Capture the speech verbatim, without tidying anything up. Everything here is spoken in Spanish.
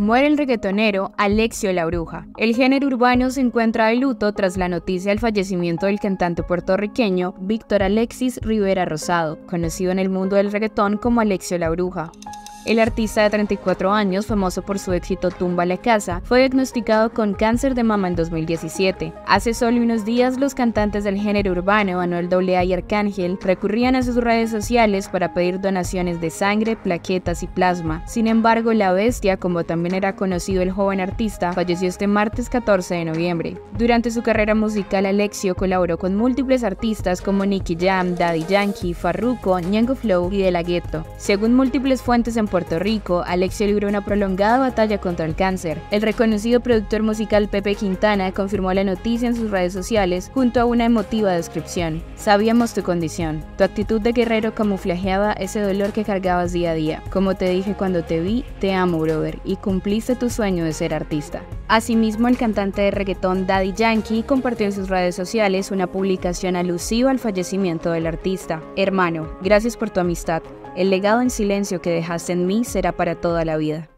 Muere el reggaetonero Alexio La Bruja. El género urbano se encuentra de luto tras la noticia del fallecimiento del cantante puertorriqueño Víctor Alexis Rivera Rosado, conocido en el mundo del reggaetón como Alexio La Bruja. El artista de treinta y cuatro años, famoso por su éxito Tumba la Casa, fue diagnosticado con cáncer de mama en dos mil diecisiete. Hace solo unos días, los cantantes del género urbano, Anuel doble A y Arcángel, recurrían a sus redes sociales para pedir donaciones de sangre, plaquetas y plasma. Sin embargo, La Bestia, como también era conocido el joven artista, falleció este martes catorce de noviembre. Durante su carrera musical, Alexio colaboró con múltiples artistas como Nicky Jam, Daddy Yankee, Farruko, Ñango Flow y De La Ghetto. Según múltiples fuentes en Puerto Rico, Alexio libró una prolongada batalla contra el cáncer. El reconocido productor musical Pepe Quintana confirmó la noticia en sus redes sociales junto a una emotiva descripción. Sabíamos tu condición. Tu actitud de guerrero camuflajeaba ese dolor que cargabas día a día. Como te dije cuando te vi, te amo, brother, y cumpliste tu sueño de ser artista. Asimismo, el cantante de reggaetón Daddy Yankee compartió en sus redes sociales una publicación alusiva al fallecimiento del artista. Hermano, gracias por tu amistad. El legado en silencio que dejaste en mí será para toda la vida.